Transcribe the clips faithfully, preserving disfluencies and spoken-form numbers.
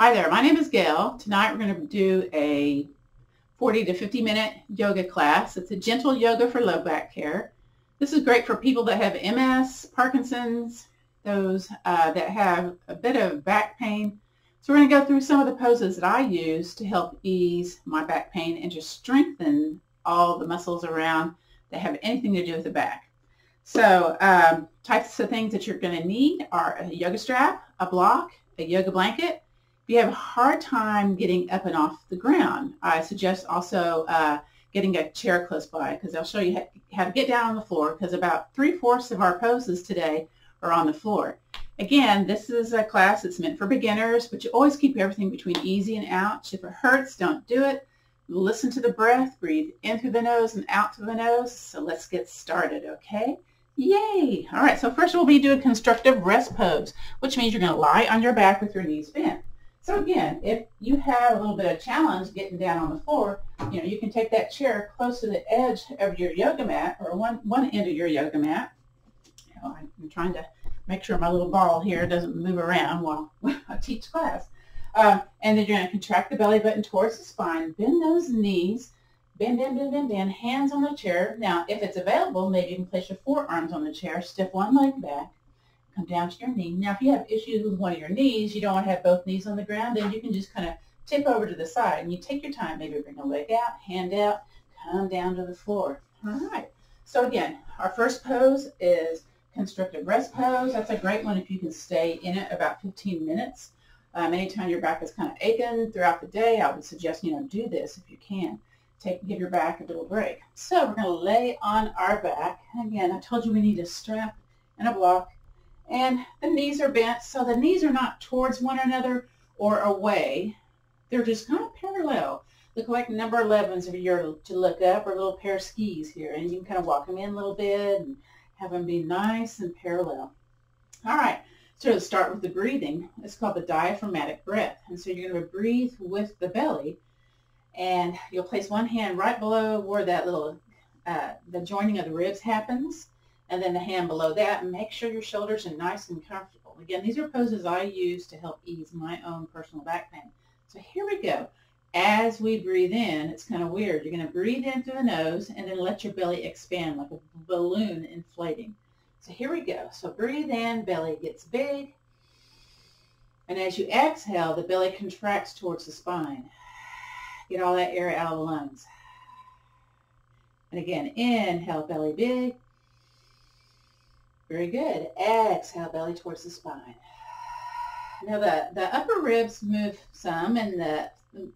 Hi there, my name is Gail. Tonight we're going to do a forty to fifty minute yoga class. It's a gentle yoga for low back care. This is great for people that have M S, Parkinson's, those uh, that have a bit of back pain. So we're going to go through some of the poses that I use to help ease my back pain and just strengthen all the muscles around that have anything to do with the back. So um, types of things that you're going to need are a yoga strap, a block, a yoga blanket. If you have a hard time getting up and off the ground, I suggest also uh, getting a chair close by, because I'll show you how to get down on the floor, because about three-fourths of our poses today are on the floor. Again, this is a class that's meant for beginners, but you always keep everything between easy and ouch. If it hurts, don't do it. Listen to the breath. Breathe in through the nose and out through the nose. So let's get started, okay? Yay! All right, so first we'll be doing constructive rest pose, which means you're going to lie on your back with your knees bent. So again, if you have a little bit of challenge getting down on the floor, you know, you can take that chair close to the edge of your yoga mat, or one, one end of your yoga mat. You know, I'm trying to make sure my little ball here doesn't move around while I teach class. Uh, and then you're going to contract the belly button towards the spine, bend those knees, bend, bend, bend, bend, bend, hands on the chair. Now, if it's available, maybe you can place your forearms on the chair, step one leg back. Come down to your knee. Now, if you have issues with one of your knees, you don't want to have both knees on the ground, then you can just kind of tip over to the side, and you take your time. Maybe bring a leg out, hand out, come down to the floor. All right. So again, our first pose is constructive rest pose. That's a great one if you can stay in it about fifteen minutes. Um, anytime your back is kind of aching throughout the day, I would suggest, you know, do this if you can. Take, give your back a little break. So we're going to lay on our back. And again, I told you we need a strap and a block. And the knees are bent, so the knees are not towards one another or away. They're just kind of parallel. Look like number elevens if you're to look up, or a little pair of skis here. And you can kind of walk them in a little bit and have them be nice and parallel. All right, so let's start with the breathing. It's called the diaphragmatic breath. And so you're going to breathe with the belly. And you'll place one hand right below where that little, uh, the joining of the ribs happens. And then the hand below that, and make sure your shoulders are nice and comfortable. Again, these are poses I use to help ease my own personal back pain. So here we go. As we breathe in, it's kind of weird. You're going to breathe in through the nose and then let your belly expand like a balloon inflating. So here we go. So breathe in, belly gets big. And as you exhale, the belly contracts towards the spine. Get all that air out of the lungs. And again, inhale, belly big. Very good. Exhale, belly towards the spine. Now the, the upper ribs move some, and the,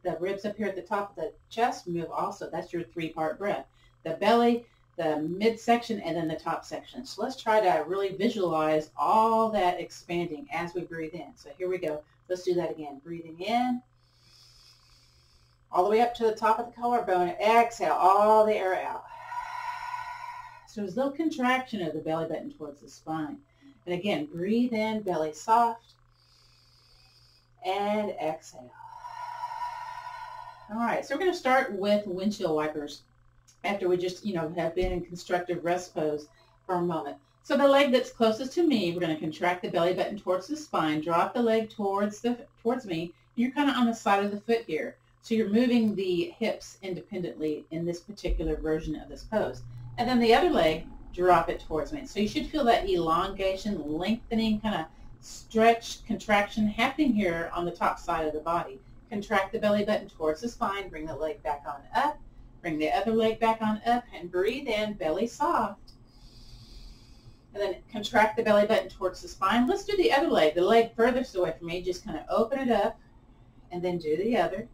the ribs up here at the top of the chest move also. That's your three-part breath. The belly, the midsection, and then the top section. So let's try to really visualize all that expanding as we breathe in. So here we go. Let's do that again. Breathing in, all the way up to the top of the collarbone. Exhale, all the air out. So there's a little contraction of the belly button towards the spine. And again, breathe in, belly soft, and exhale. All right, so we're going to start with windshield wipers after we just, you know, have been in constructive rest pose for a moment. So the leg that's closest to me, we're going to contract the belly button towards the spine, drop the leg towards, the, towards me. You're kind of on the side of the foot here. So you're moving the hips independently in this particular version of this pose. And then the other leg, drop it towards me. So you should feel that elongation, lengthening, kind of stretch, contraction happening here on the top side of the body. Contract the belly button towards the spine, bring the leg back on up, bring the other leg back on up, and breathe in, belly soft. And then contract the belly button towards the spine. Let's do the other leg, the leg furthest away from me. Just kind of open it up, and then do the other.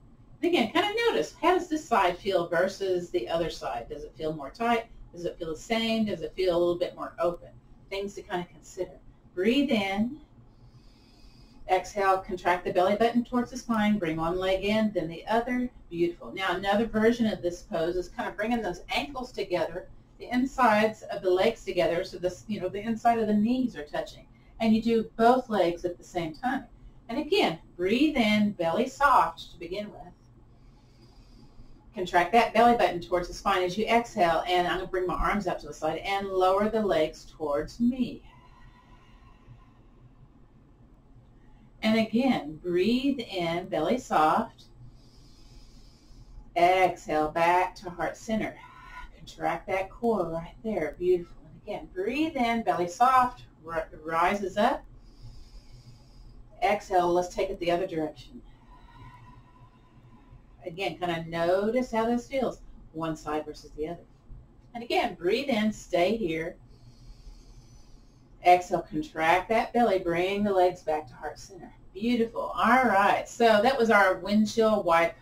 And again, kind of notice, how does this side feel versus the other side? Does it feel more tight? Does it feel the same? Does it feel a little bit more open? Things to kind of consider. Breathe in. Exhale, contract the belly button towards the spine. Bring one leg in, then the other. Beautiful. Now another version of this pose is kind of bringing those ankles together, the insides of the legs together, so this, you know, the inside of the knees are touching. And you do both legs at the same time. And again, breathe in, belly soft to begin with. Contract that belly button towards the spine as you exhale, and I'm going to bring my arms up to the side and lower the legs towards me. And again, breathe in, belly soft. Exhale back to heart center. Contract that core right there. Beautiful. And again, breathe in, belly soft, rises up. Exhale, let's take it the other direction. Again, kind of notice how this feels, one side versus the other. And again, breathe in, stay here. Exhale, contract that belly, bring the legs back to heart center. Beautiful. All right, so that was our wind chill wipe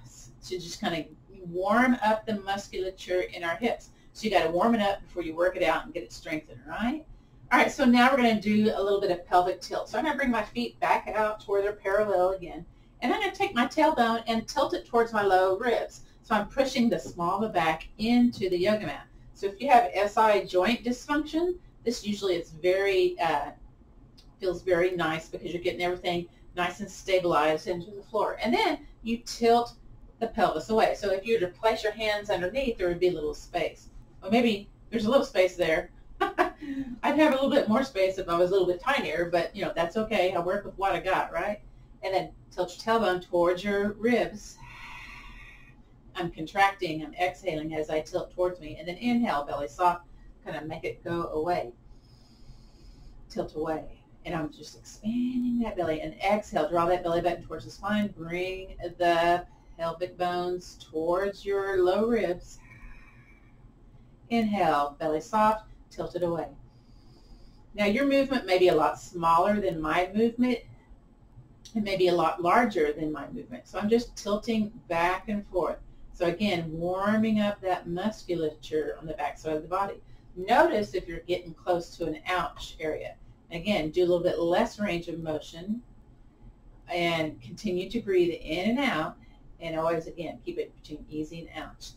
to just kind of warm up the musculature in our hips. So you got to warm it up before you work it out and get it strengthened, right? All right, so now we're going to do a little bit of pelvic tilt. So I'm going to bring my feet back out to where they're parallel again. And I'm going to take my tailbone and tilt it towards my low ribs. So I'm pushing the small of the back into the yoga mat. So if you have S I joint dysfunction, this usually is very, uh, feels very nice because you're getting everything nice and stabilized into the floor. And then you tilt the pelvis away. So if you were to place your hands underneath, there would be a little space. Well, maybe there's a little space there. I'd have a little bit more space if I was a little bit tinier, but you know, that's okay. I work with what I got, right? And then tilt your tailbone towards your ribs. I'm contracting, I'm exhaling as I tilt towards me. And then inhale, belly soft, kind of make it go away. Tilt away. And I'm just expanding that belly. And exhale, draw that belly button towards the spine. Bring the pelvic bones towards your low ribs. Inhale, belly soft, tilt it away. Now your movement may be a lot smaller than my movement. It may be a lot larger than my movement. So I'm just tilting back and forth. So again, warming up that musculature on the back side of the body. Notice if you're getting close to an ouch area. Again, do a little bit less range of motion and continue to breathe in and out. And always, again, keep it between easy and ouch.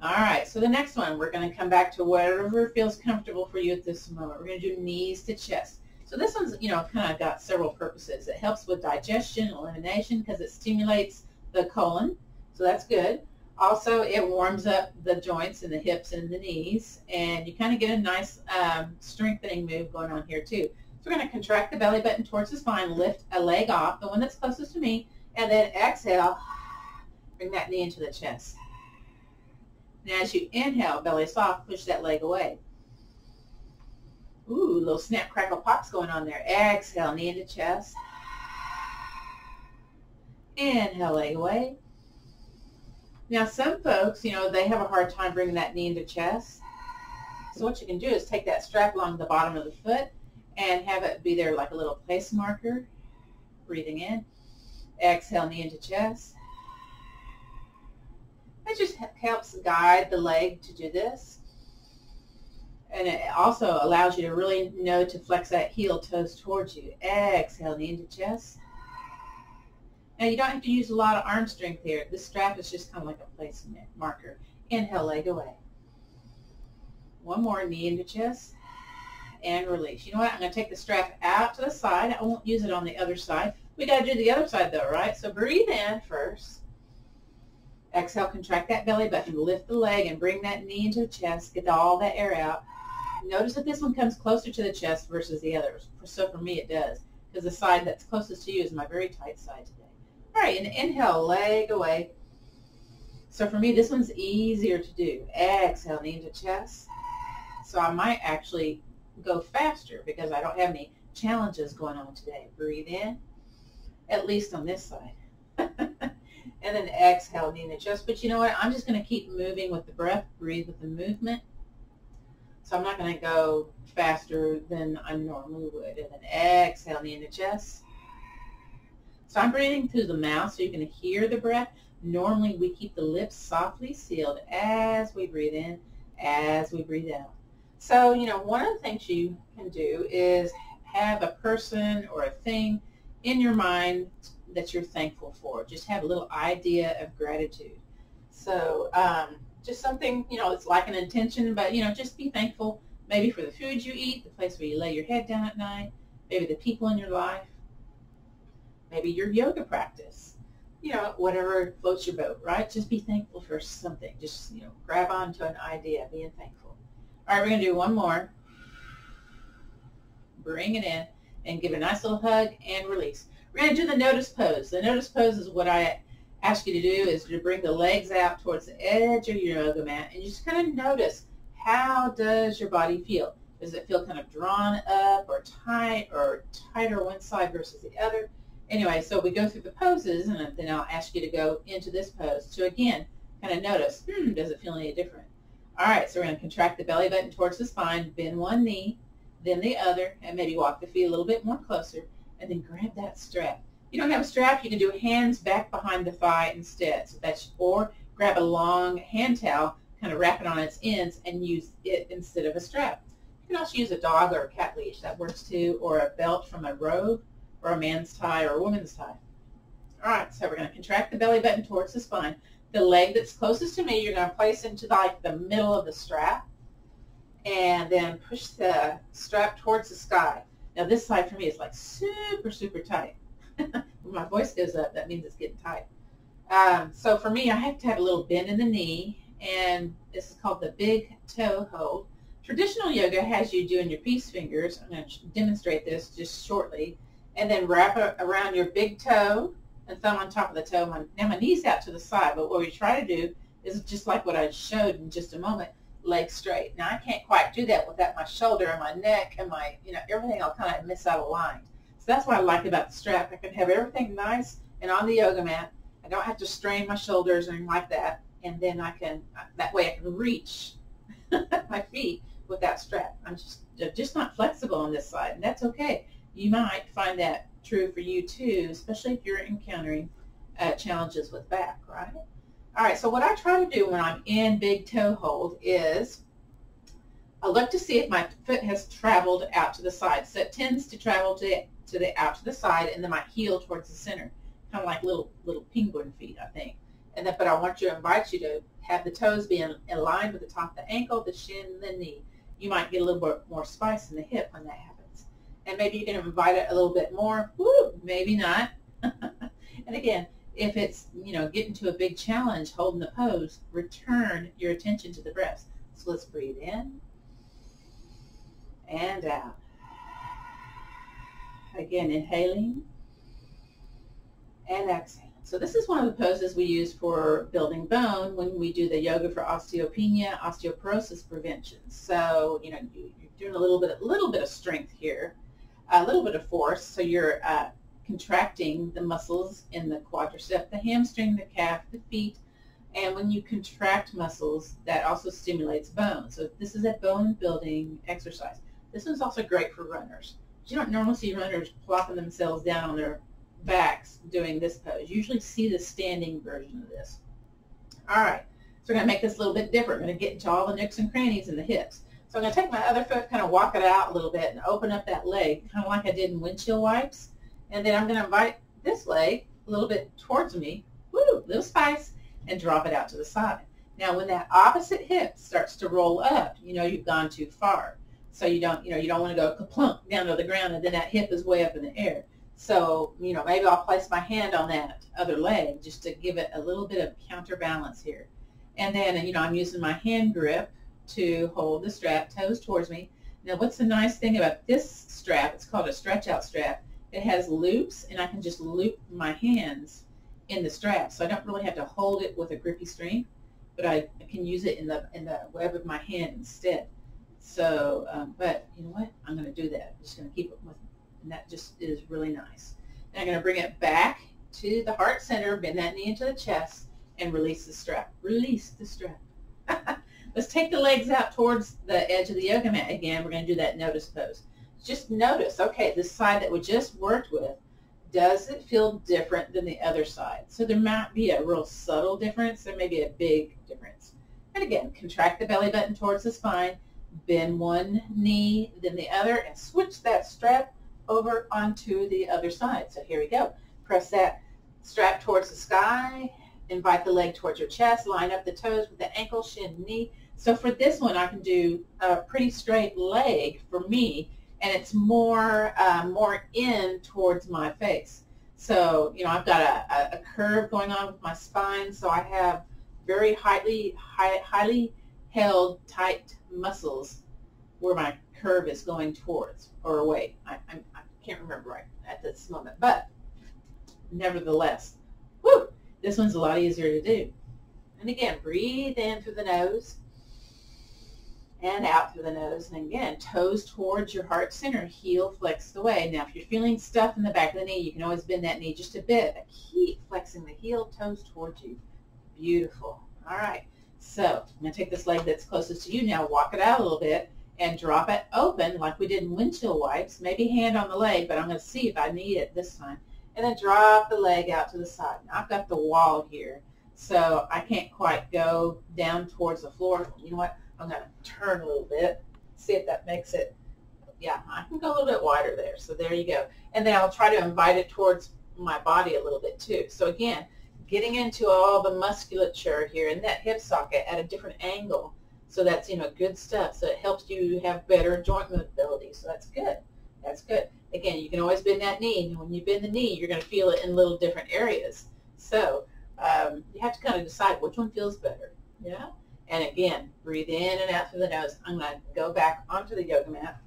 All right, so the next one, we're going to come back to whatever feels comfortable for you at this moment. We're going to do knees to chest. So this one's, you know, kind of got several purposes. It helps with digestion, elimination, because it stimulates the colon. So that's good. Also, it warms up the joints and the hips and the knees. And you kind of get a nice um, strengthening move going on here, too. So we're going to contract the belly button towards the spine, lift a leg off, the one that's closest to me, and then exhale, bring that knee into the chest. And as you inhale, belly soft, push that leg away. Ooh, little snap, crackle, pops going on there. Exhale, knee into chest. Inhale, leg away. Now some folks, you know, they have a hard time bringing that knee into chest. So what you can do is take that strap along the bottom of the foot and have it be there like a little place marker. Breathing in. Exhale, knee into chest. It just helps guide the leg to do this. And it also allows you to really know to flex that heel toes towards you. Exhale, knee into chest. Now you don't have to use a lot of arm strength here. This strap is just kind of like a place marker. Inhale, leg away. One more, knee into chest. And release. You know what? I'm going to take the strap out to the side. I won't use it on the other side. We got to do the other side though, right? So breathe in first. Exhale, contract that belly button. Lift the leg and bring that knee into the chest. Get all that air out. Notice that this one comes closer to the chest versus the others. So for me it does, because the side that's closest to you is my very tight side today. All right, and inhale, leg away. So for me, this one's easier to do. Exhale, knee into chest. So I might actually go faster because I don't have any challenges going on today. Breathe in, at least on this side. And then exhale, knee in the chest. But you know what? I'm just going to keep moving with the breath, breathe with the movement. So I'm not going to go faster than I normally would. And then exhale, knee in the chest. So I'm breathing through the mouth so you can hear the breath. Normally we keep the lips softly sealed as we breathe in, as we breathe out. So, you know, one of the things you can do is have a person or a thing in your mind that you're thankful for. Just have a little idea of gratitude. So um, just something, you know, it's like an intention, but, you know, just be thankful maybe for the food you eat, the place where you lay your head down at night, maybe the people in your life, maybe your yoga practice, you know, whatever floats your boat, right? Just be thankful for something. Just, you know, grab onto an idea, being thankful. All right, we're going to do one more. Bring it in and give a nice little hug and release. We're going to do the notice pose. The notice pose is what I ask you to do, is to bring the legs out towards the edge of your yoga mat, and you just kind of notice, how does your body feel? Does it feel kind of drawn up or tight, or tighter one side versus the other? Anyway, so we go through the poses, and then I'll ask you to go into this pose to, again, kind of notice, hmm, does it feel any different? All right, so we're going to contract the belly button towards the spine, bend one knee, then the other, and maybe walk the feet a little bit more closer, and then grab that strap. You don't have a strap, you can do hands back behind the thigh instead. So that's, or grab a long hand towel, kind of wrap it on its ends, and use it instead of a strap. You can also use a dog or a cat leash, that works too, or a belt from a robe, or a man's tie, or a woman's tie. All right, so we're going to contract the belly button towards the spine. The leg that's closest to me, you're going to place into the, like the middle of the strap, and then push the strap towards the sky. Now this side for me is like super, super tight. When my voice goes up, that means it's getting tight. Um, so for me, I have to have a little bend in the knee, and this is called the big toe hold. Traditional yoga has you doing your peace fingers. I'm going to demonstrate this just shortly. And then wrap it around your big toe and thumb on top of the toe. My, now my knee's out to the side, but what we try to do is just like what I showed in just a moment, legs straight. Now I can't quite do that without my shoulder and my neck and my, you know, everything I'll kind of miss out of line. So that's what I like about the strap. I can have everything nice and on the yoga mat. I don't have to strain my shoulders or anything like that. And then I can, that way I can reach my feet with that strap. I'm just, just not flexible on this side, and that's okay. You might find that true for you too, especially if you're encountering uh, challenges with back, right? All right, so what I try to do when I'm in big toe hold is I look to see if my foot has traveled out to the side. So it tends to travel to, to the out to the side, and then my heel towards the center, kind of like little little penguin feet, I think. And that, but I want you to invite you to have the toes be in, aligned with the top of the ankle, the shin, and the knee. You might get a little bit more spice in the hip when that happens. And maybe you can invite it a little bit more. Woo, maybe not. And again, if it's, you know, getting to a big challenge holding the pose, return your attention to the breath. So let's breathe in and out. Again, inhaling and exhaling. So this is one of the poses we use for building bone when we do the yoga for osteopenia, osteoporosis prevention. So, you know, you're doing a little bit, a little bit of strength here. A little bit of force, so you're uh, contracting the muscles in the quadricep, the hamstring, the calf, the feet, and when you contract muscles, that also stimulates bone. So this is a bone building exercise. This one's also great for runners. You don't normally see runners plopping themselves down on their backs doing this pose. You usually see the standing version of this. All right, so we're going to make this a little bit different. We're going to get into all the nooks and crannies in the hips. So I'm going to take my other foot, kind of walk it out a little bit, and open up that leg, kind of like I did in windshield wipes. And then I'm going to invite this leg a little bit towards me, woo, little spice, and drop it out to the side. Now, when that opposite hip starts to roll up, you know you've gone too far. So you don't, you know, you don't want to go ka-plunk down to the ground, and then that hip is way up in the air. So, you know, maybe I'll place my hand on that other leg just to give it a little bit of counterbalance here. And then, you know, I'm using my hand grip to hold the strap, toes towards me. Now what's the nice thing about this strap, it's called a stretch out strap. It has loops, and I can just loop my hands in the strap. So I don't really have to hold it with a grippy string, but I can use it in the in the web of my hand instead. So, um, but you know what, I'm gonna do that. I'm just gonna keep it with me. And that just is really nice. And I'm gonna bring it back to the heart center, bend that knee into the chest, and release the strap, release the strap. Let's take the legs out towards the edge of the yoga mat again. We're going to do that notice pose. Just notice, okay, this side that we just worked with, does it feel different than the other side? So there might be a real subtle difference. There may be a big difference. And again, contract the belly button towards the spine, bend one knee, then the other, and switch that strap over onto the other side. So here we go. Press that strap towards the sky. Invite the leg towards your chest, line up the toes with the ankle, shin, knee. So for this one, I can do a pretty straight leg for me, and it's more uh, more in towards my face. So, you know, I've got a, a curve going on with my spine, so I have very highly, high, highly held tight muscles where my curve is going towards or away. I, I, I can't remember right at this moment, but nevertheless. Woo! This one's a lot easier to do. And again, breathe in through the nose and out through the nose. And again, toes towards your heart center, heel flexed away. Now, if you're feeling stuff in the back of the knee, you can always bend that knee just a bit, but keep flexing the heel, toes towards you. Beautiful. All right. So I'm going to take this leg that's closest to you now, walk it out a little bit, and drop it open like we did in windshield wipes. Maybe hand on the leg, but I'm going to see if I need it this time. And then drop the leg out to the side. Now, I've got the wall here, so I can't quite go down towards the floor. You know what? I'm going to turn a little bit, see if that makes it. Yeah, I can go a little bit wider there. So there you go. And then I'll try to invite it towards my body a little bit too. So again, getting into all the musculature here in that hip socket at a different angle. So that's, you know, good stuff. So it helps you have better joint mobility. So that's good. That's good. Again, you can always bend that knee. And when you bend the knee, you're going to feel it in little different areas. So um, you have to kind of decide which one feels better. Yeah. And again, breathe in and out through the nose. I'm going to go back onto the yoga mat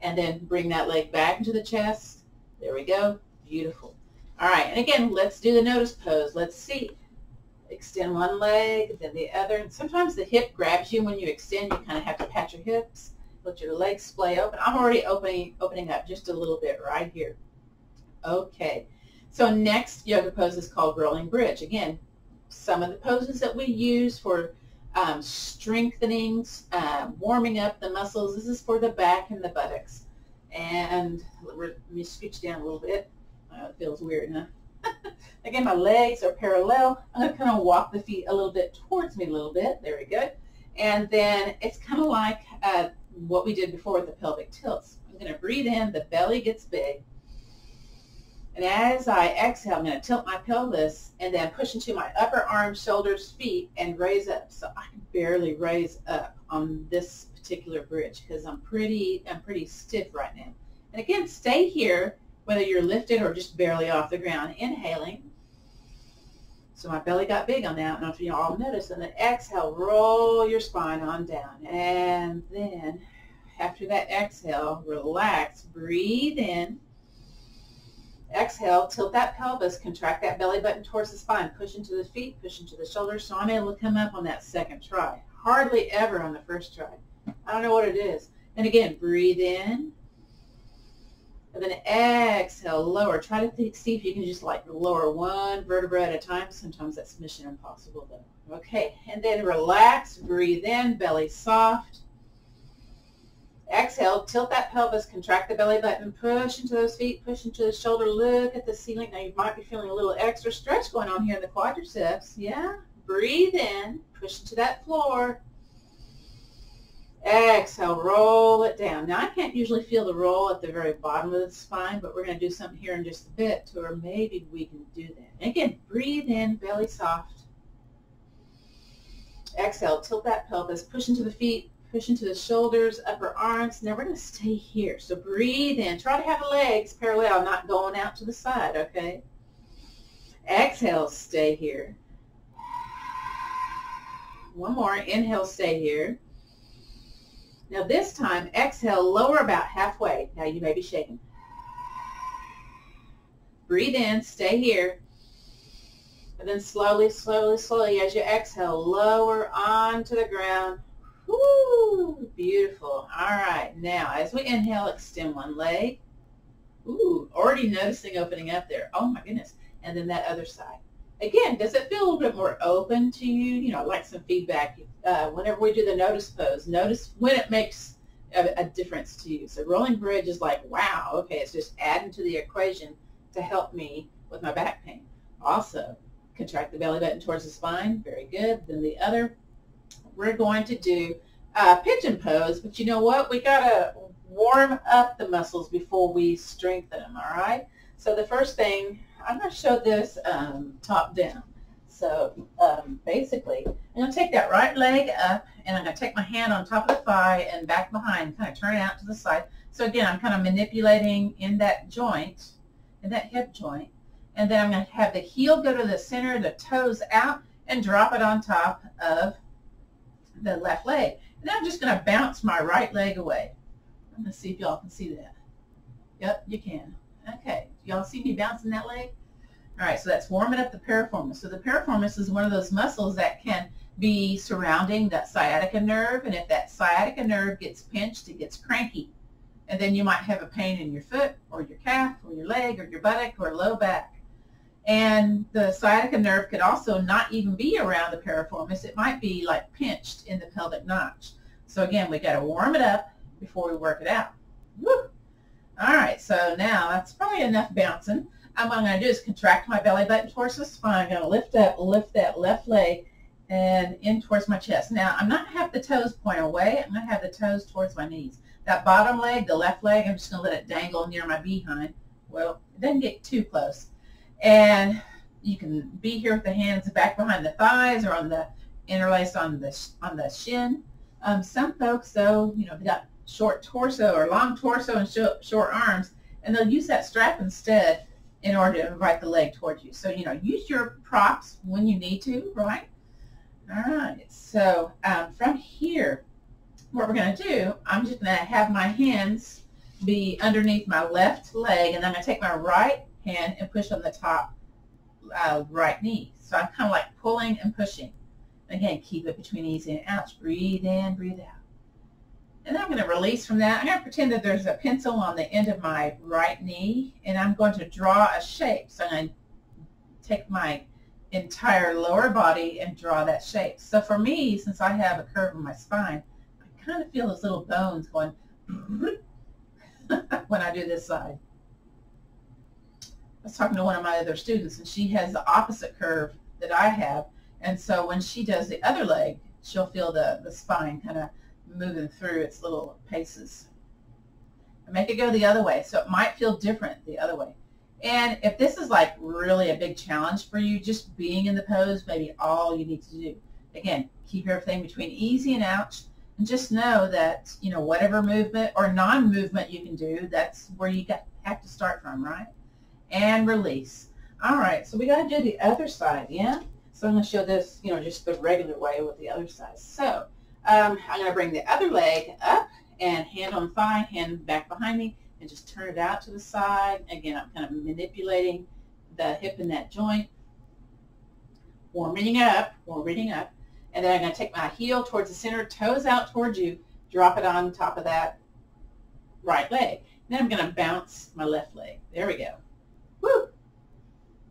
and then bring that leg back into the chest. There we go. Beautiful. All right. And again, let's do the notice pose. Let's see. Extend one leg, then the other. And sometimes the hip grabs you when you extend. You kind of have to pat your hips, let your legs splay open. I'm already opening, opening up just a little bit right here. Okay. So next yoga pose is called rolling bridge. Again, some of the poses that we use for um, strengthening, uh, warming up the muscles. This is for the back and the buttocks. And let me scooch down a little bit. Oh, it feels weird, huh? Again, my legs are parallel. I'm going to kind of walk the feet a little bit towards me a little bit. There we go. And then it's kind of like uh, what we did before with the pelvic tilts. I'm going to breathe in. The belly gets big. And as I exhale, I'm going to tilt my pelvis and then push into my upper arms, shoulders, feet, and raise up. So I can barely raise up on this particular bridge because I'm pretty, I'm pretty stiff right now. And again, stay here, whether you're lifted or just barely off the ground. Inhaling. So my belly got big on that. I don't know if you all noticed. And then exhale, roll your spine on down. And then after that exhale, relax. Breathe in. Exhale, tilt that pelvis, contract that belly button towards the spine, push into the feet, push into the shoulders. So I'm able to come up on that second try. Hardly ever on the first try. I don't know what it is. And again, breathe in. And then exhale, lower. Try to think, see if you can just like lower one vertebra at a time. Sometimes that's mission impossible though. Okay, and then relax, breathe in, belly soft. Exhale, tilt that pelvis, contract the belly button, push into those feet, push into the shoulder, look at the ceiling. Now you might be feeling a little extra stretch going on here in the quadriceps. Yeah, breathe in, push into that floor. Exhale, roll it down. Now I can't usually feel the roll at the very bottom of the spine, but we're going to do something here in just a bit to where maybe we can do that. And again, breathe in, belly soft. Exhale, tilt that pelvis, push into the feet, push into the shoulders, upper arms. Now we're going to stay here. So breathe in. Try to have the legs parallel, not going out to the side, okay? Exhale, stay here. One more. Inhale, stay here. Now this time, exhale, lower about halfway. Now you may be shaking. Breathe in, stay here. And then slowly, slowly, slowly, as you exhale, lower onto the ground. Woo, beautiful. All right, now as we inhale, extend one leg. Ooh, already noticing opening up there. Oh my goodness. And then that other side. Again, does it feel a little bit more open to you? You know, I'd like some feedback. Uh, whenever we do the notice pose, notice when it makes a, a difference to you. So rolling bridge is like, wow, okay, it's just adding to the equation to help me with my back pain. Also, contract the belly button towards the spine. Very good. Then the other. We're going to do uh, pigeon pose, but you know what? We got to warm up the muscles before we strengthen them, all right? So the first thing, I'm going to show this um, top down. So um, basically, I'm going to take that right leg up, and I'm going to take my hand on top of the thigh and back behind, kind of turn it out to the side. So again, I'm kind of manipulating in that joint, in that hip joint. And then I'm going to have the heel go to the center, the toes out, and drop it on top of the left leg. And then I'm just going to bounce my right leg away. I'm going to see if y'all can see that. Yep, you can. Okay, Y'all see me bouncing that leg? All right, so that's warming up the piriformis. So the piriformis is one of those muscles that can be surrounding that sciatica nerve, and if that sciatica nerve gets pinched, it gets cranky. And then you might have a pain in your foot or your calf or your leg or your buttock or low back. And the sciatica nerve could also not even be around the piriformis. It might be like pinched in the pelvic notch. So again, we got to warm it up before we work it out. Woo. All right, so now that's probably enough bouncing. And what I'm going to do is contract my belly button towards the spine. I'm going to lift up, lift that left leg and in towards my chest. Now, I'm not going to have the toes point away. I'm going to have the toes towards my knees. That bottom leg, the left leg, I'm just going to let it dangle near my behind. Well, it doesn't get too close. And you can be here with the hands back behind the thighs or on the interlaced on the, on the shin. Um, some folks, though, you know, they've got short torso or long torso and sh short arms, and they'll use that strap instead in order to invite the leg towards you. So, you know, use your props when you need to, right? All right, so um, from here, what we're going to do, I'm just going to have my hands be underneath my left leg, and I'm going to take my right hand and push on the top uh, right knee. So I'm kind of like pulling and pushing. Again, keep it between easy and ouch. Breathe in, breathe out. And I'm going to release from that. I'm going to pretend that there's a pencil on the end of my right knee, and I'm going to draw a shape. So I'm going to take my entire lower body and draw that shape. So for me, since I have a curve in my spine, I kind of feel those little bones going when I do this side. I was talking to one of my other students, and she has the opposite curve that I have. And so when she does the other leg, she'll feel the, the spine kind of moving through its little paces. And make it go the other way. So it might feel different the other way. And if this is like really a big challenge for you, just being in the pose may be all you need to do. Again, keep everything between easy and ouch. And just know that, you know, whatever movement or non-movement you can do, that's where you got, have to start from, right? And release. All right, so we got to do the other side, yeah? So I'm going to show this, you know, just the regular way with the other side. So um, I'm going to bring the other leg up and hand on thigh, hand back behind me, and just turn it out to the side. Again, I'm kind of manipulating the hip and that joint, warming up, warming up. And then I'm going to take my heel towards the center, toes out towards you, drop it on top of that right leg. And then I'm going to bounce my left leg. There we go. Woo!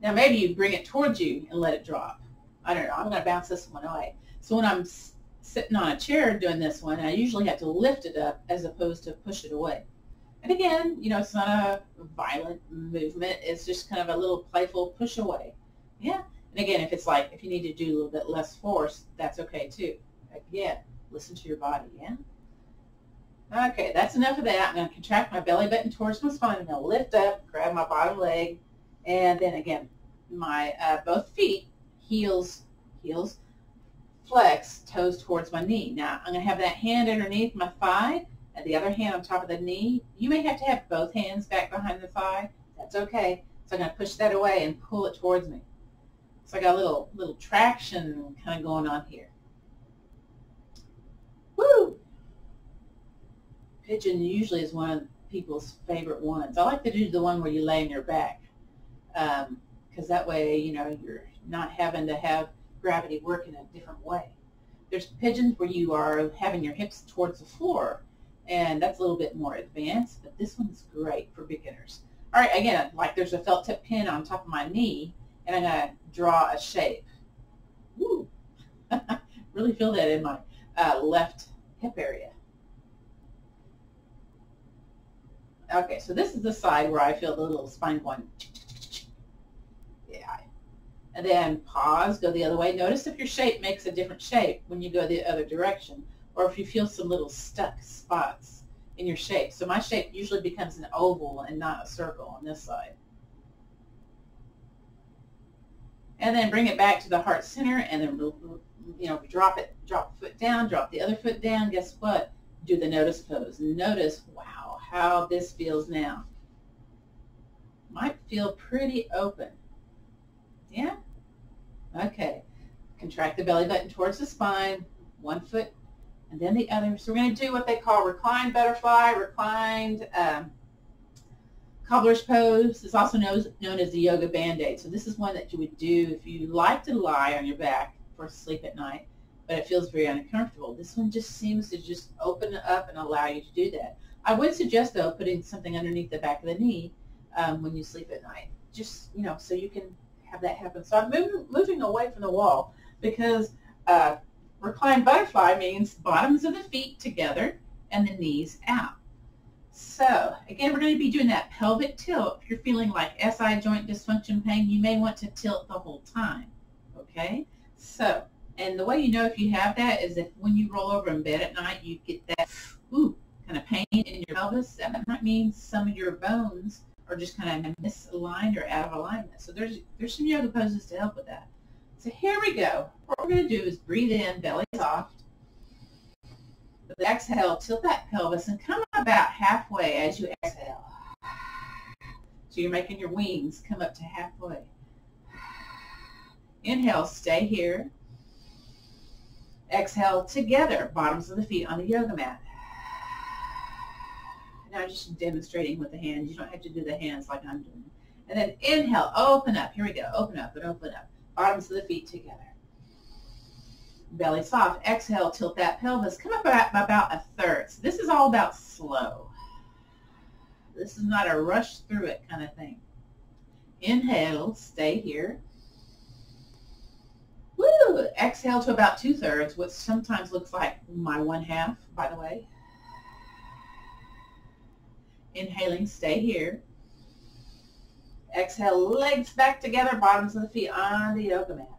Now maybe you bring it towards you and let it drop. I don't know, I'm going to bounce this one away. So when I'm sitting on a chair doing this one, I usually have to lift it up as opposed to push it away. And again, you know, it's not a violent movement. It's just kind of a little playful push away. Yeah. And again, if it's like, if you need to do a little bit less force, that's okay too. Again, listen to your body. Yeah. Okay, that's enough of that. I'm going to contract my belly button towards my spine. I'm going to lift up, grab my bottom leg, and then again, my uh, both feet. Heels, heels, flex, toes towards my knee. Now, I'm going to have that hand underneath my thigh and the other hand on top of the knee. You may have to have both hands back behind the thigh. That's okay. So I'm going to push that away and pull it towards me. So I got a little, little traction kind of going on here. Woo! Pigeon usually is one of people's favorite ones. I like to do the one where you lay on your back because um, that way, you know, you're not having to have gravity work in a different way. There's pigeons where you are having your hips towards the floor, and that's a little bit more advanced, but this one's great for beginners. All right, again, like there's a felt tip pin on top of my knee, and I'm going to draw a shape. Woo! Really feel that in my uh, left hip area. Okay, so this is the side where I feel the little spine going. Yeah. And then pause, go the other way. Notice if your shape makes a different shape when you go the other direction, or if you feel some little stuck spots in your shape. So my shape usually becomes an oval and not a circle on this side. And then bring it back to the heart center, and then, you know, drop it, drop the foot down, drop the other foot down. Guess what? Do the notice pose. Notice, wow, how this feels now. Might feel pretty open. Yeah? Okay, contract the belly button towards the spine, one foot, and then the other. So we're going to do what they call reclined butterfly, reclined um, Cobbler's pose is also known as the yoga band-aid. So this is one that you would do if you like to lie on your back for sleep at night, but it feels very uncomfortable. This one just seems to just open up and allow you to do that. I would suggest, though, putting something underneath the back of the knee um, when you sleep at night, just, you know, so you can have that happen. So I'm moving, moving away from the wall because uh, reclined butterfly means bottoms of the feet together and the knees out. So, again, we're going to be doing that pelvic tilt. If you're feeling like S I joint dysfunction pain, you may want to tilt the whole time, okay? So, and the way you know if you have that is if when you roll over in bed at night, you get that, ooh, kind of pain in your pelvis. That might mean some of your bones are just kind of misaligned or out of alignment. So there's, there's some yoga poses to help with that. So here we go. What we're going to do is breathe in, belly soft. With the exhale, tilt that pelvis and come about halfway as you exhale. So you're making your wings come up to halfway. Inhale, stay here. Exhale, together, bottoms of the feet on the yoga mat. Now just demonstrating with the hands. You don't have to do the hands like I'm doing. And then inhale, open up. Here we go. Open up and open up. Bottoms of the feet together. Belly soft. Exhale, tilt that pelvis. Come up about, about a third. So this is all about slow. This is not a rush through it kind of thing. Inhale, stay here. Woo! Exhale to about two-thirds, which sometimes looks like my one half, by the way. Inhaling, stay here. Exhale, legs back together, bottoms of the feet on the yoga mat.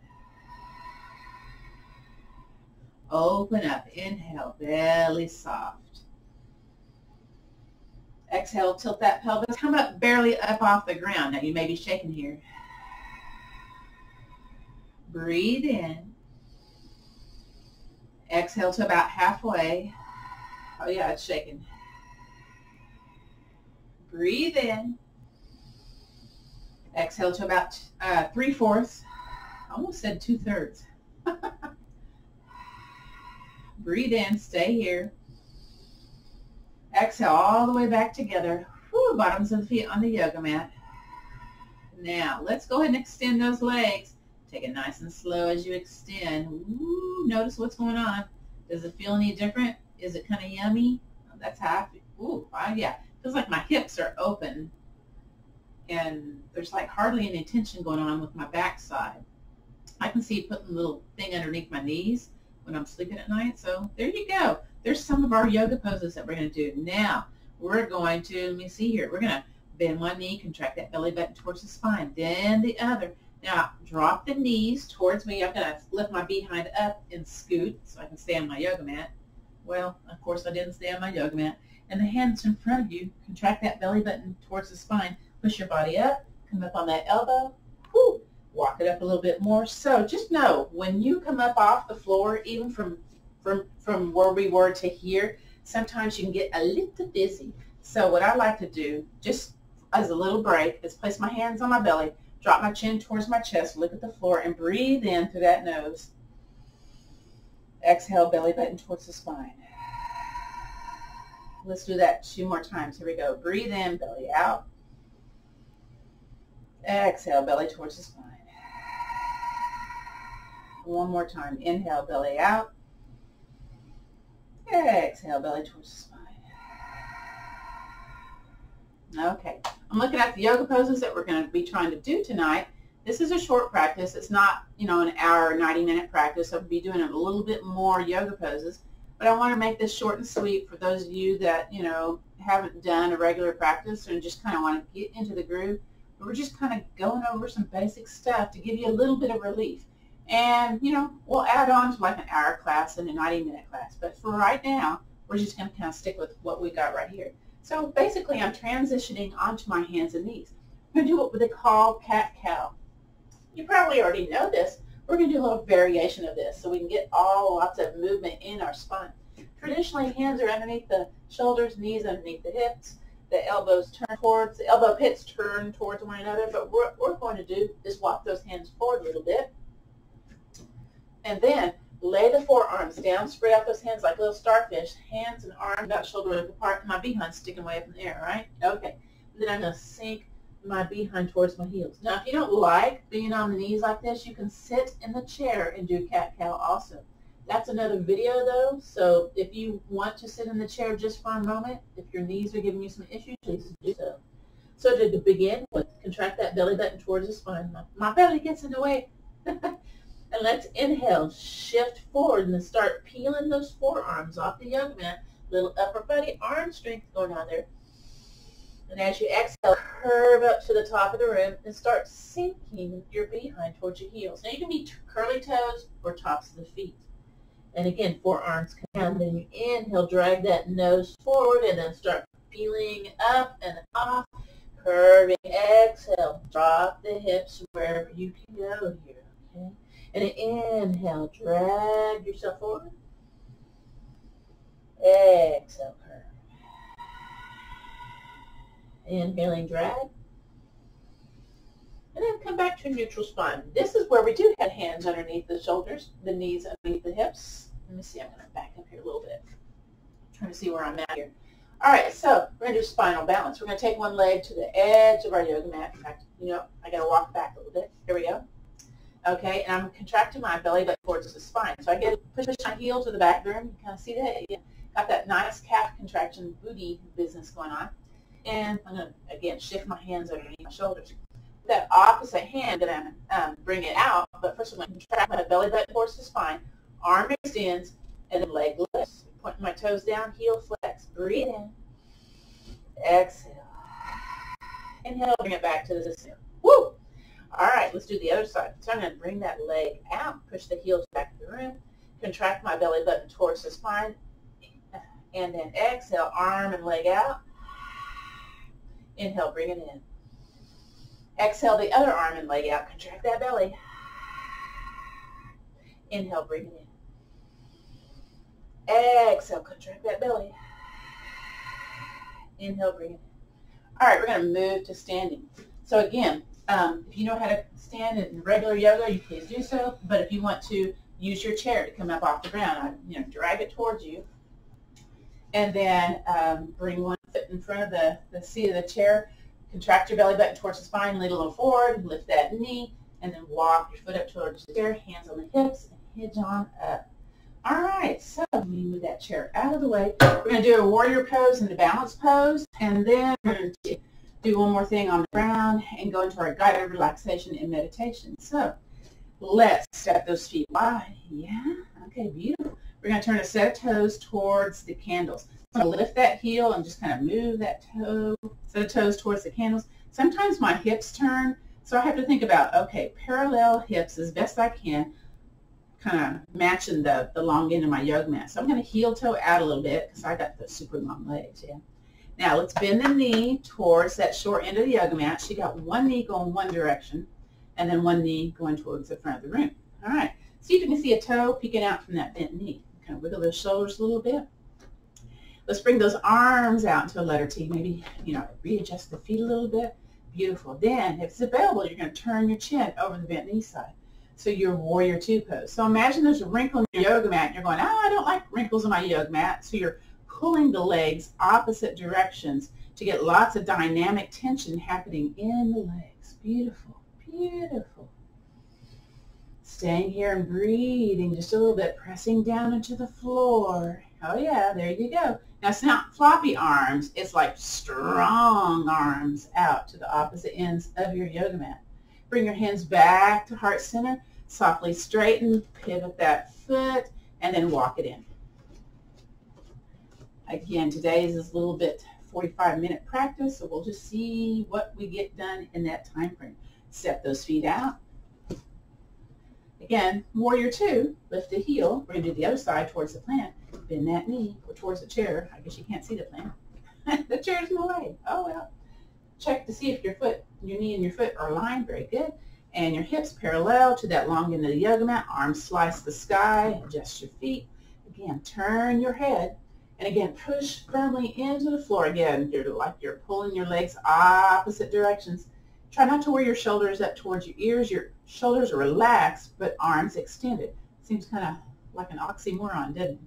Open up, inhale, belly soft. Exhale, tilt that pelvis, come up barely up off the ground. Now you may be shaking here. Breathe in. Exhale to about halfway. Oh yeah, it's shaking. Breathe in. Exhale to about uh, three-fourths. I almost said two-thirds. Breathe in. Stay here. Exhale all the way back together. Whew, bottoms of the feet on the yoga mat. Now, let's go ahead and extend those legs. Take it nice and slow as you extend. Ooh, notice what's going on. Does it feel any different? Is it kind of yummy? That's how I feel. Ooh, oh, yeah. Feels like my hips are open and there's like hardly any tension going on with my backside. I can see putting a little thing underneath my knees when I'm sleeping at night. So there you go. There's some of our yoga poses that we're going to do. Now we're going to, let me see here, we're going to bend one knee, contract that belly button towards the spine, then the other. Now drop the knees towards me. I'm going to lift my behind up and scoot so I can stay on my yoga mat. Well, of course I didn't stay on my yoga mat. And the hands in front of you, contract that belly button towards the spine, push your body up, come up on that elbow, whoo, walk it up a little bit more. So just know, when you come up off the floor, even from, from, from where we were to here, sometimes you can get a little dizzy. So what I like to do, just as a little break, is place my hands on my belly, drop my chin towards my chest, look at the floor, and breathe in through that nose. Exhale, belly button towards the spine. Let's do that two more times. Here we go. Breathe in, belly out. Exhale, belly towards the spine. One more time. Inhale, belly out. Exhale, belly towards the spine. Okay. I'm looking at the yoga poses that we're going to be trying to do tonight. This is a short practice. It's not, you know, an hour, ninety minute practice. I'll be doing a little bit more yoga poses. But I want to make this short and sweet for those of you that, you know, haven't done a regular practice and just kind of want to get into the groove. We're just kind of going over some basic stuff to give you a little bit of relief. And, you know, we'll add on to like an hour class and a ninety minute class. But for right now, we're just going to kind of stick with what we got right here. So basically, I'm transitioning onto my hands and knees. I'm going to do what they call cat-cow. You probably already know this. We're going to do a little variation of this so we can get all lots of movement in our spine. Traditionally, hands are underneath the shoulders, knees underneath the hips, the elbows turn towards, the elbow pits turn towards one another, but what we're going to do is walk those hands forward a little bit. And then lay the forearms down, spread out those hands like little starfish, hands and arms about shoulder width apart, my behind sticking way up in the air, right? Okay. then I'm going to sink my behind towards my heels. Now, if you don't like being on the knees like this, you can sit in the chair and do cat-cow also. That's another video, though, so if you want to sit in the chair just for a moment, if your knees are giving you some issues, please do so. So to begin with, contract that belly button towards the spine. My, my belly gets in the way. And let's inhale, shift forward, and then start peeling those forearms off the young man. Little upper body arm strength going on there. And as you exhale, curve up to the top of the room and start sinking your behind towards your heels. Now you can be curly toes or tops of the feet. And again, forearms come down. Then you inhale, drag that nose forward, and then start peeling up and off. Curving, exhale, drop the hips wherever you can go here. Okay? And inhale, drag yourself forward. Exhale, curve. Inhaling, drag. And then come back to neutral spine. This is where we do have hands underneath the shoulders, the knees underneath the hips. Let me see, I'm going to back up here a little bit. I'm trying to see where I'm at here. All right, so we're going to do spinal balance. We're going to take one leg to the edge of our yoga mat. In fact, you know, I got to walk back a little bit. Here we go. Okay, and I'm contracting my belly button towards the spine. So I get push my heel to the back of the room. You can kind of see that. Yeah. Got that nice calf contraction booty business going on. And I'm going to, again, shift my hands underneath my shoulders. With that opposite hand that I'm um, bring it out, but first I'm going to contract my belly button towards the spine. Arm extends, and then leg lifts. Point my toes down, heel flex. Breathe in. Exhale. Inhale, bring it back to the center. Woo! All right, let's do the other side. So I'm going to bring that leg out, push the heels back in the room, contract my belly button towards the spine, and then exhale, arm and leg out. Inhale, bring it in. Exhale, the other arm and leg out, contract that belly. Inhale, bring it in. Exhale, contract that belly. Inhale, bring it in. All right, we're going to move to standing. So again, um, if you know how to stand in regular yoga, you please do so. But if you want to use your chair to come up off the ground, I, you know, drag it towards you, and then um, bring one foot in front of the, the seat of the chair. Contract your belly button towards the spine, lean a little forward, lift that knee, and then walk your foot up towards the chair. Hands on the hips and hinge on up. All right, so we move that chair out of the way. We're going to do a warrior pose and a balance pose, and then we're going to do one more thing on the ground and go into our guided relaxation and meditation. So let's step those feet wide. Yeah, okay, beautiful. We're going to turn a set of toes towards the candles. So lift that heel and just kind of move that toe, set of toes towards the candles. Sometimes my hips turn, so I have to think about, okay, parallel hips as best I can, kind of matching the, the long end of my yoga mat. So I'm going to heel toe out a little bit because I got the super long legs, yeah. Now let's bend the knee towards that short end of the yoga mat. She got one knee going one direction and then one knee going towards the front of the room. All right, so you can see a toe peeking out from that bent knee. Kind of wiggle those shoulders a little bit. Let's bring those arms out into a letter T. Maybe, you know, readjust the feet a little bit. Beautiful. Then, if it's available, you're going to turn your chin over the bent knee side. So your warrior two pose. So imagine there's a wrinkle in your yoga mat, and you're going, oh, I don't like wrinkles in my yoga mat. So you're pulling the legs opposite directions to get lots of dynamic tension happening in the legs. Beautiful, beautiful. Staying here and breathing just a little bit, pressing down into the floor. Oh yeah, there you go. Now it's not floppy arms, it's like strong arms out to the opposite ends of your yoga mat. Bring your hands back to heart center, softly straighten, pivot that foot, and then walk it in. Again, today is this little bit forty-five minute practice, so we'll just see what we get done in that time frame. Step those feet out. Again, warrior two, lift the heel. We're going to do the other side towards the plant. Bend that knee or towards the chair. I guess you can't see the plant. The chair's in the way. Oh, well. Check to see if your foot, your knee and your foot are aligned. Very good. And your hips parallel to that long end of the yoga mat. Arms slice the sky. Adjust your feet. Again, turn your head. And again, push firmly into the floor. Again, you're like you're pulling your legs opposite directions. Try not to wear your shoulders up towards your ears. Your shoulders are relaxed, but arms extended. Seems kind of like an oxymoron, doesn't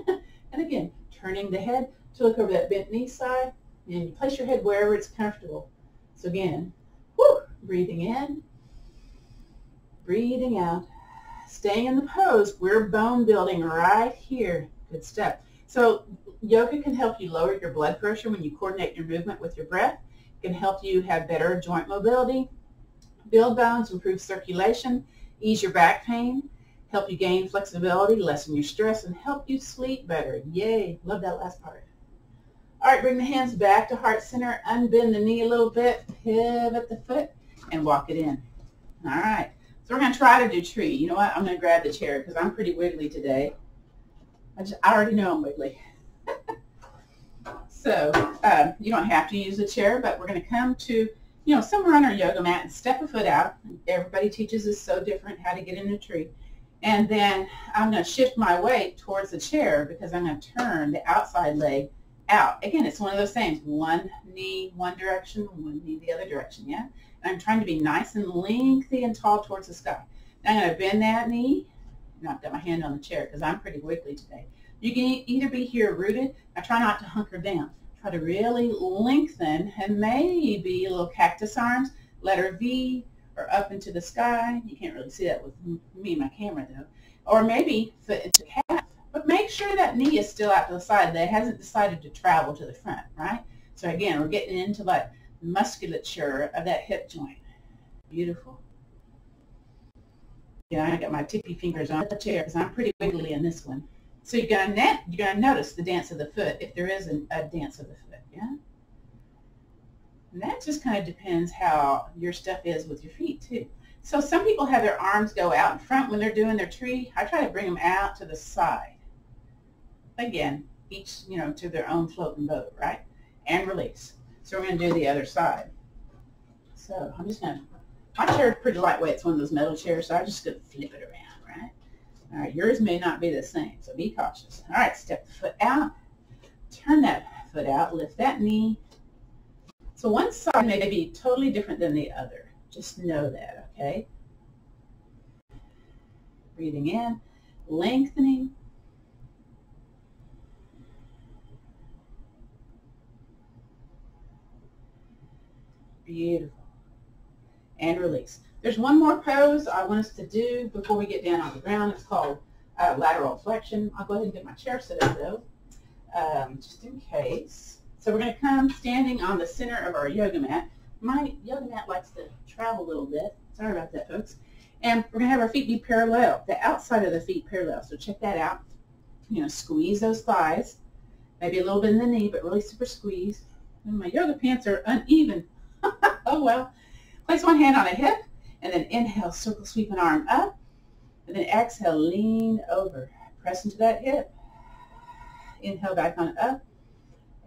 it? And again, turning the head to look over that bent knee side. And you place your head wherever it's comfortable. So again, whoo, breathing in, breathing out. Staying in the pose, we're bone building right here. Good stuff. So yoga can help you lower your blood pressure when you coordinate your movement with your breath. It can help you have better joint mobility, build bones, improve circulation, ease your back pain, help you gain flexibility, lessen your stress, and help you sleep better. Yay. Love that last part. All right, bring the hands back to heart center, unbend the knee a little bit, pivot the foot, and walk it in. All right, so we're going to try to do tree. You know what? I'm going to grab the chair because I'm pretty wiggly today. I just, I already know I'm wiggly. So um, you don't have to use a chair, but we're going to come to, you know, somewhere on our yoga mat and step a foot out. Everybody teaches us so different how to get in a tree. And then I'm going to shift my weight towards the chair because I'm going to turn the outside leg out. Again, it's one of those things, one knee one direction, one knee the other direction, yeah? And I'm trying to be nice and lengthy and tall towards the sky. Now I'm going to bend that knee, and I've got my hand on the chair because I'm pretty wiggly today. You can either be here rooted, I try not to hunker down, try to really lengthen and maybe a little cactus arms, letter V, or up into the sky. You can't really see that with me and my camera though. Or maybe foot into calf. But make sure that knee is still out to the side, that it hasn't decided to travel to the front, right? So again, we're getting into like musculature of that hip joint. Beautiful. Yeah, I got my tippy fingers on the chair because I'm pretty wiggly in this one. So you're gonna net, you're gonna notice the dance of the foot if there is an, a dance of the foot, yeah. And that just kind of depends how your stuff is with your feet too. So some people have their arms go out in front when they're doing their tree. I try to bring them out to the side. Again, each, you know, to their own floating boat, right? And release. So we're going to do the other side. So I'm just going to, my chair is pretty lightweight. It's one of those metal chairs, so I'm just going to flip it around, right? All right, yours may not be the same, so be cautious. All right, step the foot out. Turn that foot out. Lift that knee. So one side may be totally different than the other. Just know that, okay? Breathing in, lengthening. Beautiful. And release. There's one more pose I want us to do before we get down on the ground. It's called uh, lateral flexion. I'll go ahead and get my chair set up though, um, just in case. So we're going to come standing on the center of our yoga mat. My yoga mat likes to travel a little bit. Sorry about that, folks. And we're going to have our feet be parallel, the outside of the feet parallel. So check that out. You know, squeeze those thighs. Maybe a little bit in the knee, but really super squeeze. And my yoga pants are uneven. Oh well. Place one hand on a hip and then inhale, circle, sweep an arm up. And then exhale, lean over. Press into that hip. Inhale, back on up.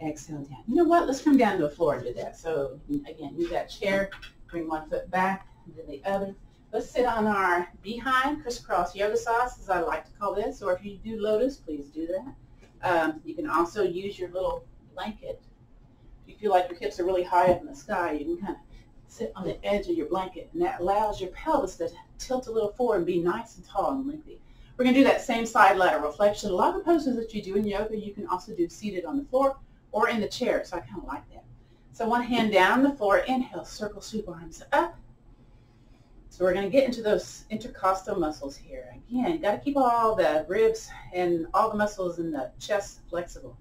Exhale, down. You know what? Let's come down to the floor and do that. So again, use that chair. Bring one foot back and then the other. Let's sit on our behind crisscross yoga sauce, as I like to call this. Or if you do lotus, please do that. Um, you can also use your little blanket. You feel like your hips are really high up in the sky, you can kind of sit on the edge of your blanket, and that allows your pelvis to tilt a little forward and be nice and tall and lengthy. We're going to do that same side lateral flexion. A lot of the poses that you do in yoga, you can also do seated on the floor or in the chair, so I kind of like that. So one hand down on the floor, inhale, circle, sweep arms up. So we're going to get into those intercostal muscles here. Again, you've got to keep all the ribs and all the muscles in the chest flexible.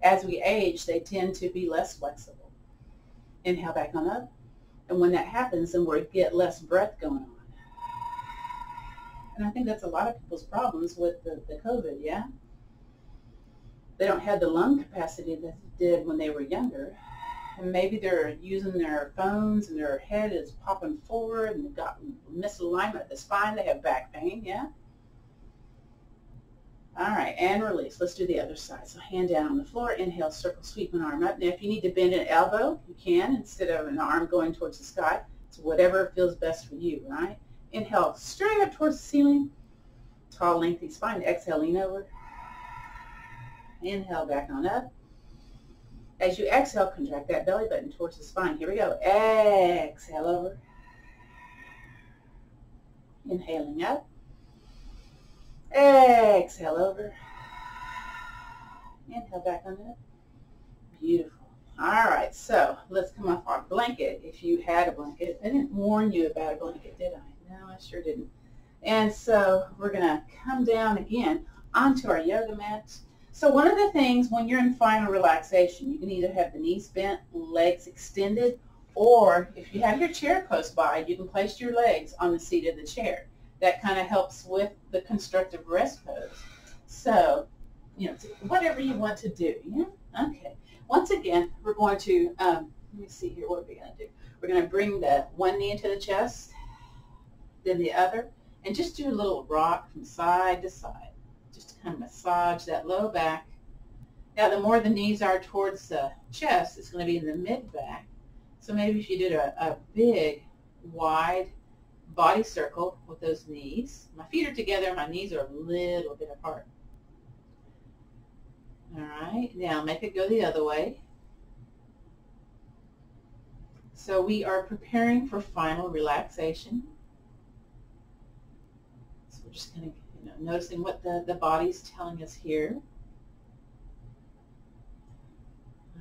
As we age, they tend to be less flexible. Inhale, back on up. And when that happens, then we get less breath going on. And I think that's a lot of people's problems with the, the COVID, yeah? They don't have the lung capacity that they did when they were younger. And maybe they're using their phones and their head is popping forward and they've got misalignment of the spine. They have back pain, yeah? All right, and release. Let's do the other side. So hand down on the floor, inhale, circle, sweep an arm up. Now if you need to bend an elbow, you can, instead of an arm going towards the sky. It's whatever feels best for you, right? Inhale, straight up towards the ceiling. Tall, lengthy spine. Exhale, lean over. Inhale, back on up. As you exhale, contract that belly button towards the spine. Here we go. Exhale over. Inhaling up. Exhale over. Inhale back on it. Beautiful. All right, so let's come off our blanket. If you had a blanket, I didn't warn you about a blanket, did I? No, I sure didn't. And so we're going to come down again onto our yoga mat. So one of the things when you're in final relaxation, you can either have the knees bent, legs extended, or if you have your chair close by, you can place your legs on the seat of the chair. That kind of helps with the constructive rest pose. So, you know, whatever you want to do, yeah? Okay. Once again, we're going to, um, let me see here, what are we going to do? We're going to bring the one knee into the chest, then the other, and just do a little rock from side to side. Just kind of massage that low back. Now, the more the knees are towards the chest, it's going to be in the mid-back. So maybe if you did a, a big, wide body circle with those knees. My feet are together, my knees are a little bit apart. All right, now make it go the other way. So we are preparing for final relaxation. So we're just going to, you know, noticing what the, the body's telling us here.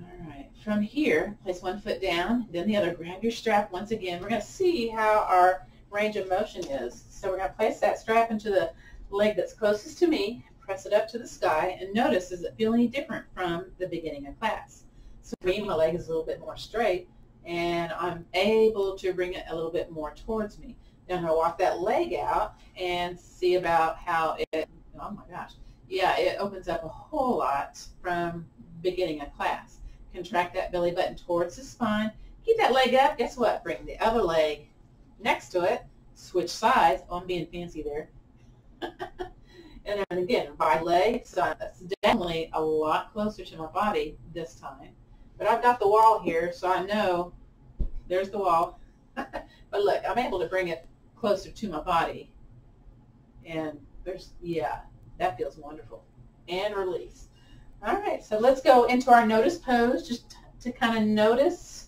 All right, from here, place one foot down, then the other. Grab your strap once again. We're going to see how our range of motion is. So we're going to place that strap into the leg that's closest to me. Press it up to the sky, and notice, does it feel any different from the beginning of class? So for me, my leg is a little bit more straight, and I'm able to bring it a little bit more towards me. Now I'm going to walk that leg out and see about how it, oh my gosh, yeah, it opens up a whole lot from beginning of class. Contract that belly button towards the spine. Keep that leg up. Guess what? Bring the other leg next to it. Switch sides. Oh, I'm being fancy there. And then again, my leg, so that's definitely a lot closer to my body this time. But I've got the wall here, so I know there's the wall. But look, I'm able to bring it closer to my body. And there's, yeah, that feels wonderful. And release. All right, so let's go into our notice pose, just to kind of notice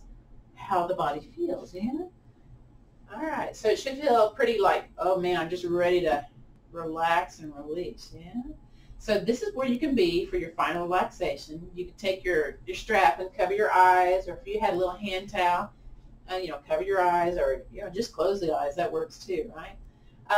how the body feels, yeah? All right, so it should feel pretty like, oh man, I'm just ready to relax and release, yeah? So this is where you can be for your final relaxation. You can take your, your strap and cover your eyes, or if you had a little hand towel, uh, you know, cover your eyes, or, you know, just close the eyes. That works too, right?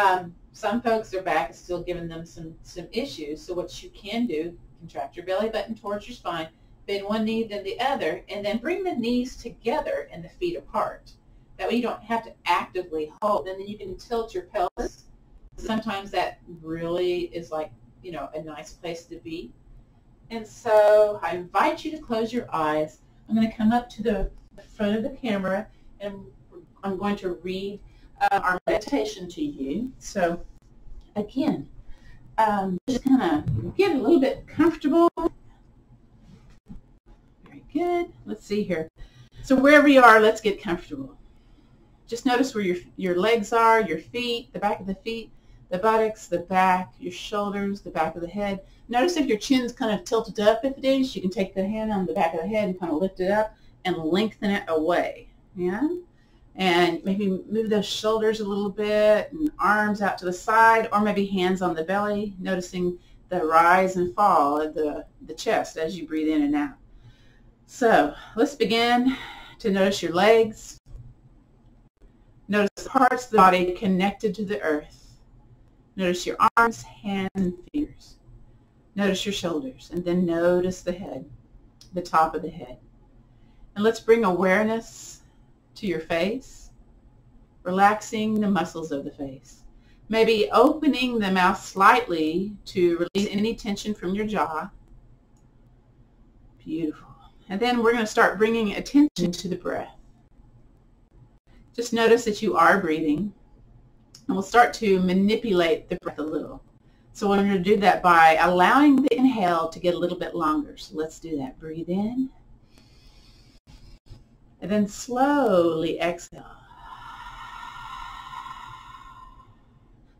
Um, some folks, their back is still giving them some, some issues, so what you can do, contract your belly button towards your spine, bend one knee, then the other, and then bring the knees together and the feet apart. That way you don't have to actively hold, and then you can tilt your pelvis. Sometimes that really is like, you know, a nice place to be. And so I invite you to close your eyes. I'm going to come up to the front of the camera, and I'm going to read uh, our meditation to you. So again, um, just kind of get a little bit comfortable. Very good. Let's see here. So wherever you are, let's get comfortable. Just notice where your, your legs are, your feet, the back of the feet, the buttocks, the back, your shoulders, the back of the head. Notice if your chin's kind of tilted up. If it is, you can take the hand on the back of the head and kind of lift it up and lengthen it away. Yeah? And maybe move those shoulders a little bit and arms out to the side, or maybe hands on the belly, noticing the rise and fall of the, the chest as you breathe in and out. So let's begin to notice your legs. Notice the parts of the body connected to the earth. Notice your arms, hands, and fingers. Notice your shoulders, and then notice the head, the top of the head. And let's bring awareness to your face, relaxing the muscles of the face. Maybe opening the mouth slightly to release any tension from your jaw. Beautiful. And then we're going to start bringing attention to the breath. Just notice that you are breathing, and we'll start to manipulate the breath a little. So we're going to do that by allowing the inhale to get a little bit longer. So let's do that. Breathe in, and then slowly exhale.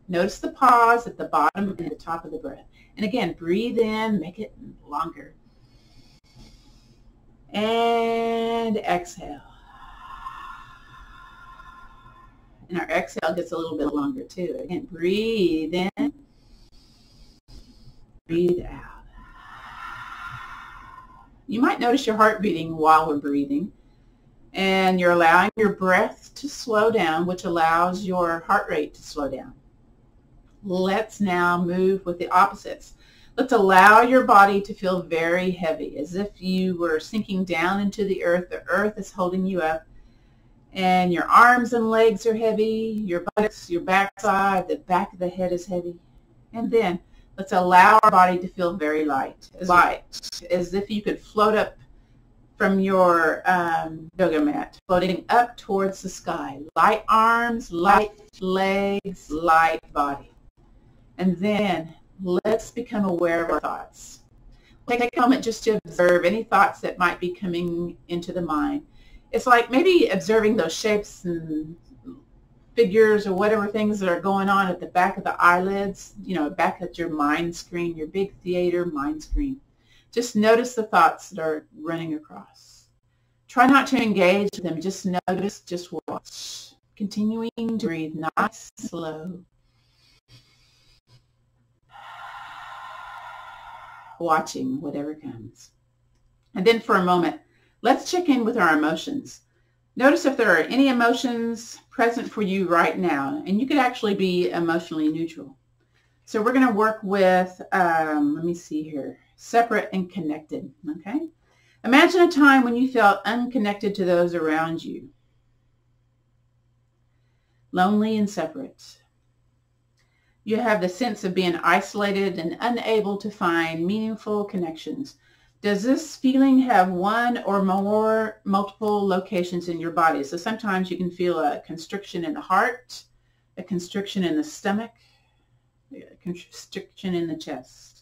Notice the pause at the bottom and the top of the breath. And again, breathe in, make it longer. And exhale. And our exhale gets a little bit longer too. Again, breathe in, breathe out. you might notice your heart beating while we're breathing, and you're allowing your breath to slow down, which allows your heart rate to slow down. Let's now move with the opposites. Let's allow your body to feel very heavy, as if you were sinking down into the earth. The earth is holding you up, and your arms and legs are heavy, your buttocks, your backside, the back of the head is heavy. And then let's allow our body to feel very light, as light, as if you could float up from your um, yoga mat, floating up towards the sky. Light arms, light legs, light body. And then let's become aware of our thoughts. Take a moment just to observe any thoughts that might be coming into the mind. It's like maybe observing those shapes and figures or whatever things that are going on at the back of the eyelids, you know, back at your mind screen, your big theater mind screen. Just notice the thoughts that are running across. Try not to engage with them. Just notice, just watch. Continuing to breathe nice, slow. Watching whatever comes. And then for a moment, let's check in with our emotions. Notice if there are any emotions present for you right now, and you could actually be emotionally neutral. So we're going to work with, um, let me see here, separate and connected, okay? Imagine a time when you felt unconnected to those around you, lonely and separate. You have the sense of being isolated and unable to find meaningful connections. Does this feeling have one or more multiple locations in your body? So sometimes you can feel a constriction in the heart, a constriction in the stomach, a constriction in the chest.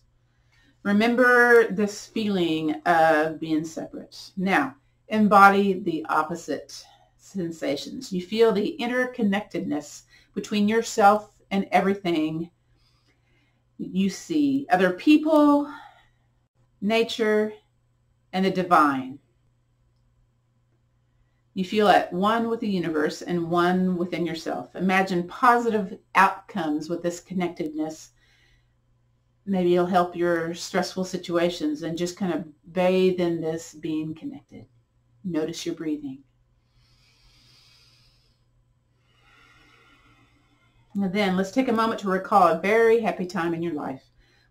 Remember this feeling of being separate. Now, embody the opposite sensations. You feel the interconnectedness between yourself and everything you see, other people, nature, and the divine. You feel at one with the universe and one within yourself. Imagine positive outcomes with this connectedness. Maybe it'll help your stressful situations, and just kind of bathe in this being connected. Notice your breathing. And then let's take a moment to recall a very happy time in your life,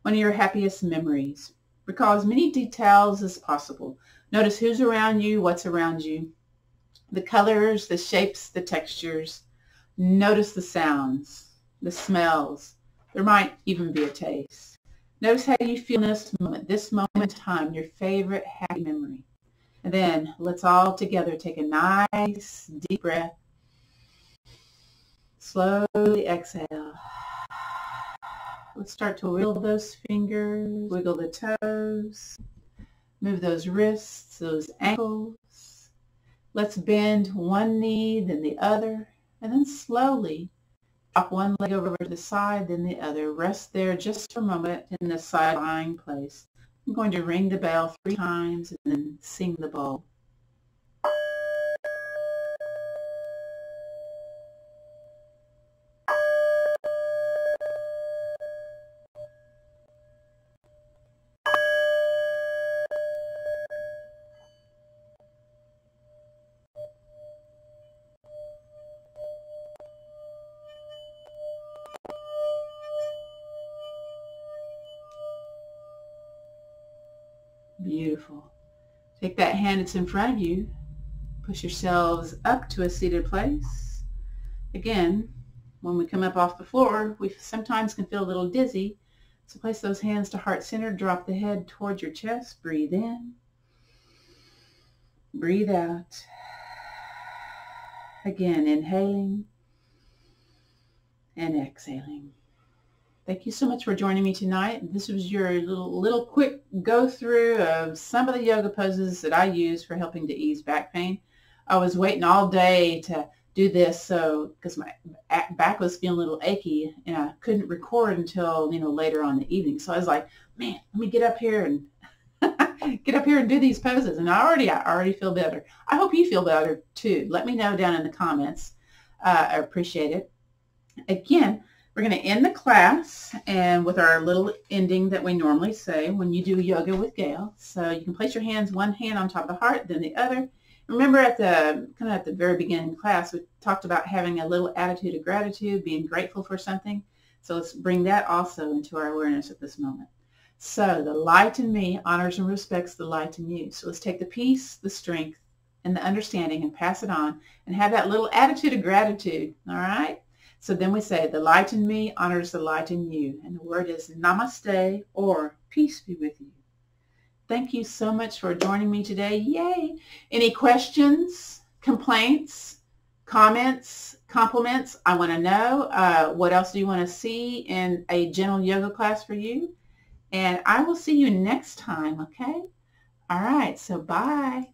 one of your happiest memories. Recall as many details as possible. Notice who's around you, what's around you, the colors, the shapes, the textures. Notice the sounds, the smells. There might even be a taste. Notice how you feel in this moment, this moment in time, your favorite happy memory. And then let's all together take a nice deep breath. Slowly exhale. Let's start to wiggle those fingers, wiggle the toes, move those wrists, those ankles. Let's bend one knee, then the other, and then slowly drop one leg over to the side, then the other. Rest there just for a moment in the side lying place. I'm going to ring the bell three times and then sing the bowl. Beautiful. Take that hand that's in front of you. Push yourselves up to a seated place. Again, when we come up off the floor, we sometimes can feel a little dizzy. So place those hands to heart center. Drop the head towards your chest. Breathe in. Breathe out. Again, inhaling and exhaling. Thank you so much for joining me tonight. This was your little, little quick go through of some of the yoga poses that I use for helping to ease back pain. I was waiting all day to do this so because my back was feeling a little achy, and I couldn't record until, you know, later on in the evening. So I was like, man, let me get up here and get up here and do these poses. And I already, I already feel better. I hope you feel better too. Let me know down in the comments. Uh, I appreciate it. Again, We're going to end the class and with our little ending that we normally say when you do yoga with Gail. So you can place your hands, one hand on top of the heart, then the other. Remember at the kind of at the very beginning of class, we talked about having a little attitude of gratitude, being grateful for something. So let's bring that also into our awareness at this moment. So the light in me honors and respects the light in you. So let's take the peace, the strength, and the understanding and pass it on and have that little attitude of gratitude, all right? So then we say, the light in me honors the light in you. And the word is namaste, or peace be with you. Thank you so much for joining me today. Yay! Any questions, complaints, comments, compliments? I want to know. Uh, what else do you want to see in a gentle yoga class for you? And I will see you next time, okay? All right, so bye.